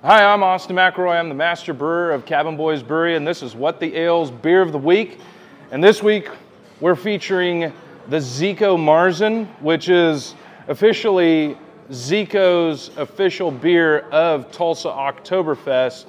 Hi, I'm Austin McElroy. I'm the master brewer of Cabin Boys Brewery, and this is What the Ale's Beer of the Week. And this week, we're featuring the Zeeco Marzen, which is officially Zeeco's official beer of Tulsa Oktoberfest.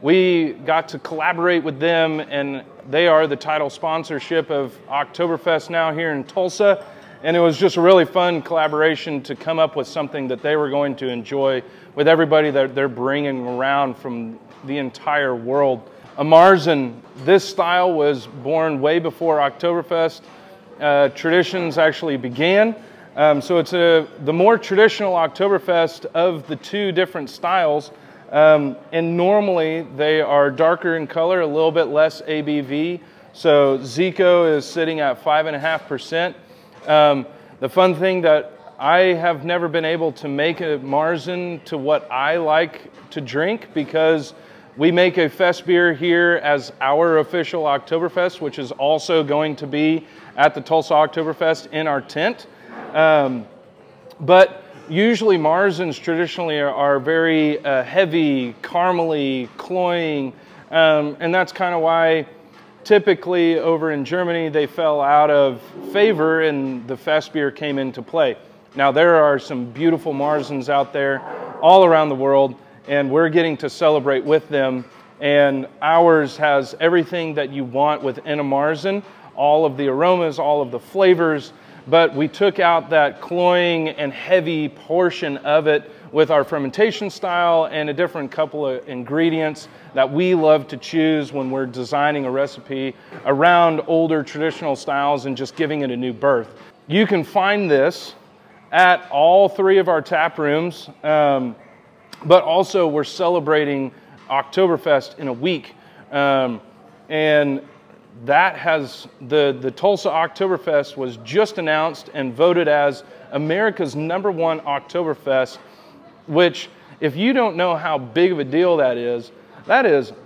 We got to collaborate with them, and they are the title sponsorship of Oktoberfest now here in Tulsa. And it was just a really fun collaboration to come up with something that they were going to enjoy with everybody that they're bringing around from the entire world. A Marzen, this style was born way before Oktoberfest traditions actually began. So it's the more traditional Oktoberfest of the two different styles. And normally they are darker in color, a little bit less ABV. So Zeeco is sitting at 5.5%. The fun thing that I have never been able to make a Marzen to what I like to drink, because we make a fest beer here as our official Oktoberfest, which is also going to be at the Tulsa Oktoberfest in our tent. But usually Marzens traditionally are very heavy, caramely, cloying, and that's kind of why typically over in Germany, they fell out of favor and the fest beer came into play. Now there are some beautiful Marzens out there all around the world, and we're getting to celebrate with them. And ours has everything that you want within a Marzen, all of the aromas, all of the flavors, but we took out that cloying and heavy portion of it with our fermentation style and a different couple of ingredients that we love to choose when we're designing a recipe around older traditional styles and just giving it a new birth. You can find this at all three of our tap rooms, but also we're celebrating Oktoberfest in a week. And that has, the Tulsa Oktoberfest was just announced and voted as America's #1 Oktoberfest, which, if you don't know how big of a deal that is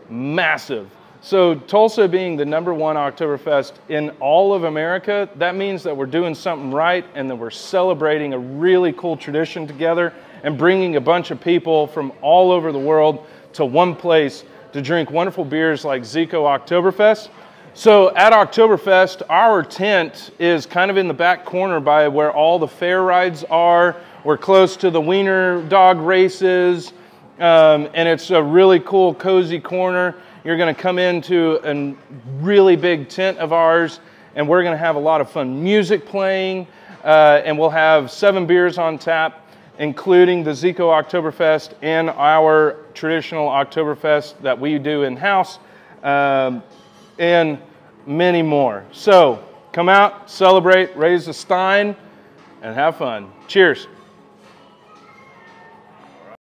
massive. So Tulsa being the #1 Oktoberfest in all of America, that means that we're doing something right and that we're celebrating a really cool tradition together and bringing a bunch of people from all over the world to one place to drink wonderful beers like Zeeco Oktoberfest. So at Oktoberfest, our tent is kind of in the back corner by where all the fair rides are. We're close to the wiener dog races, and it's a really cool, cozy corner. You're gonna come into a really big tent of ours, and we're gonna have a lot of fun music playing, and we'll have 7 beers on tap, including the Zeeco Oktoberfest and our traditional Oktoberfest that we do in-house, and many more. So come out, celebrate, raise a stein, and have fun. Cheers.